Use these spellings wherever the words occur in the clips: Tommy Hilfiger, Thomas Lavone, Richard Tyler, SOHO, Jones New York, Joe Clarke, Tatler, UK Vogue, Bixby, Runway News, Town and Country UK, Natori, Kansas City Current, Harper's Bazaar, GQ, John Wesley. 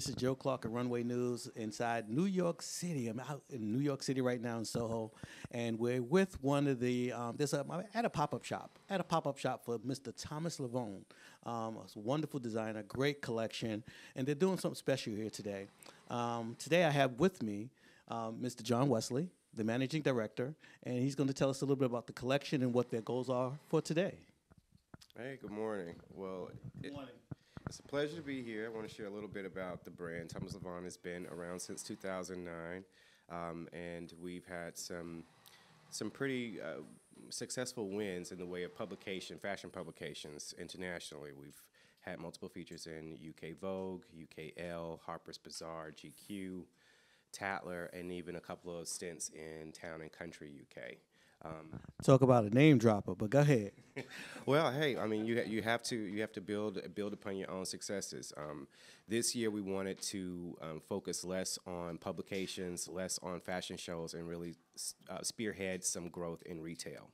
This is Joe Clarke of Runway News inside New York City. I'm out in New York City right now in SoHo, and we're with one of the, I'm at a pop-up shop for Mr. Thomas Lavone, a wonderful designer, great collection, and they're doing something special here today. Today I have with me Mr. John Wesley, the managing director, and he's going to tell us a little bit about the collection and what their goals are for today. Hey, good morning. Well, good morning. It's a pleasure to be here. I want to share a little bit about the brand. Thomas Lavone has been around since 2009, and we've had some pretty successful wins in the way of publication, fashion publications internationally. We've had multiple features in UK Vogue, UKL, Harper's Bazaar, GQ, Tatler, and even a couple of stints in Town and Country UK. Talk about a name dropper, but go ahead. Well, hey, I mean, you have to build upon your own successes. This year, we wanted to focus less on publications, less on fashion shows, and really spearhead some growth in retail.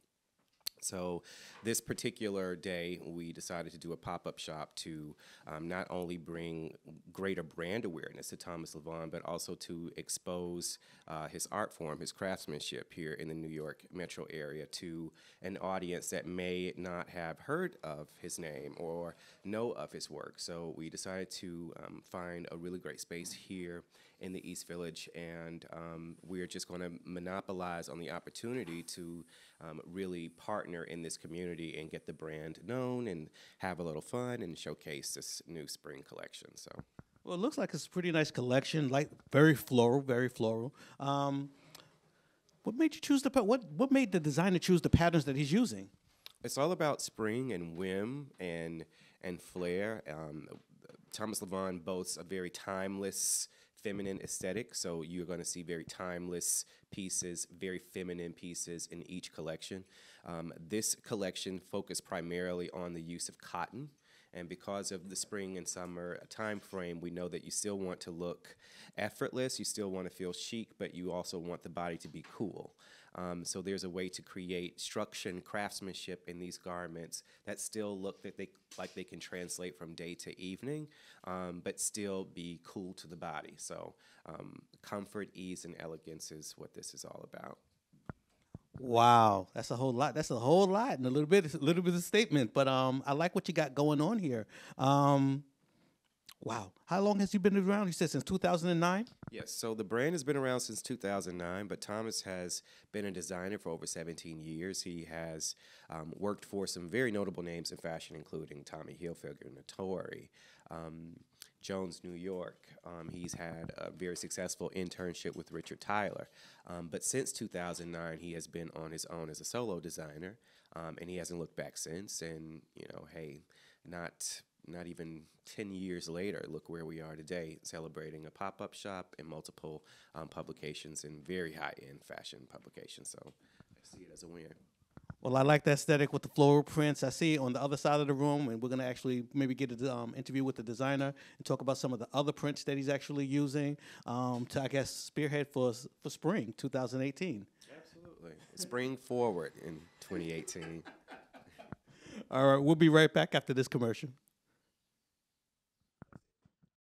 So this particular day, we decided to do a pop-up shop to not only bring greater brand awareness to Thomas Lavone, but also to expose his art form, his craftsmanship here in the New York metro area to an audience that may not have heard of his name or know of his work. So we decided to find a really great space here in the East Village, and we're just going to monopolize on the opportunity to really partner in this community and get the brand known and have a little fun and showcase this new spring collection. So, well, it looks like it's a pretty nice collection, like very floral, very floral. What made you choose the what made the designer choose the patterns that he's using? It's all about spring and whim and flair. Thomas Lavone boasts a very timeless feminine aesthetic, so you're going to see very timeless pieces, very feminine pieces in each collection. This collection focused primarily on the use of cotton, and because of the spring and summer time frame, we know that you still want to look effortless, you still want to feel chic, but you also want the body to be cool. So there's a way to create structure and craftsmanship in these garments that still look that they can translate from day to evening, but still be cool to the body. So comfort, ease, and elegance is what this is all about. Wow, that's a whole lot. That's a whole lot, and a little bit of a statement. But I like what you got going on here. Wow. How long has he been around? You said since 2009? Yes. So the brand has been around since 2009, but Thomas has been a designer for over 17 years. He has worked for some very notable names in fashion, including Tommy Hilfiger, Natori, Jones New York. He's had a very successful internship with Richard Tyler. But since 2009, he has been on his own as a solo designer, and he hasn't looked back since. And, you know, hey, not even 10 years later, look where we are today, celebrating a pop-up shop and multiple publications and very high-end fashion publications. So I see it as a win. Well, I like the aesthetic with the floral prints. I see it on the other side of the room, and we're going to actually maybe get an interview with the designer and talk about some of the other prints that he's actually using to, I guess, spearhead for spring 2018. Absolutely. Spring forward in 2018. All right, we'll be right back after this commercial.